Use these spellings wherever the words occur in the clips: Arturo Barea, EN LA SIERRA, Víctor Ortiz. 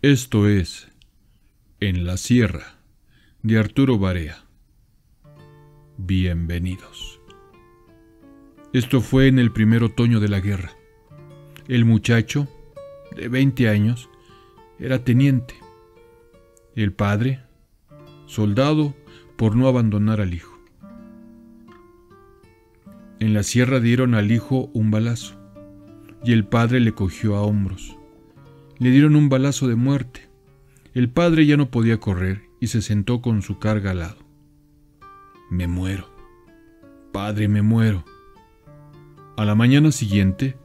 Esto es En la Sierra, de Arturo Barea. Bienvenidos. Esto fue en el primer otoño de la guerra. El muchacho, de 20 años, era teniente. El padre, soldado por no abandonar al hijo. En la sierra dieron al hijo un balazo, y el padre le cogió a hombros. Le dieron un balazo de muerte. El padre ya no podía correr y se sentó con su carga al lado. Me muero. Padre, me muero. A la mañana siguiente,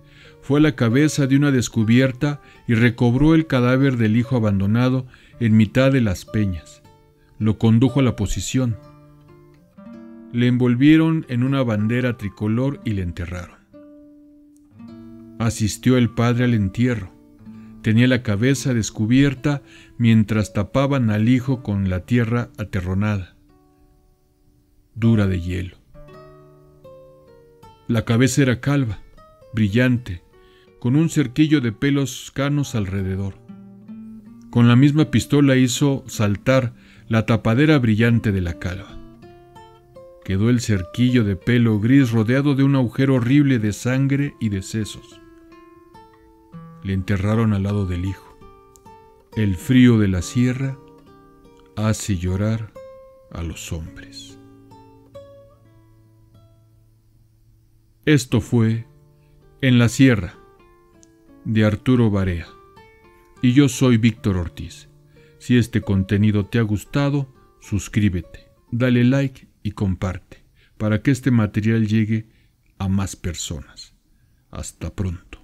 fue a la cabeza de una descubierta y recobró el cadáver del hijo abandonado en mitad de las peñas. Lo condujo a la posición. Le envolvieron en una bandera tricolor y le enterraron. Asistió el padre al entierro. Tenía la cabeza descubierta mientras tapaban al hijo con la tierra aterronada, dura de hielo. La cabeza era calva, brillante, con un cerquillo de pelos canos alrededor. Con la misma pistola hizo saltar la tapadera brillante de la calva. Quedó el cerquillo de pelo gris rodeado de un agujero horrible de sangre y de sesos. Le enterraron al lado del hijo. El frío de la sierra hace llorar a los hombres. Esto fue En la Sierra, de Arturo Barea. Y yo soy Víctor Ortiz. Si este contenido te ha gustado, suscríbete, dale like y comparte, para que este material llegue a más personas. Hasta pronto.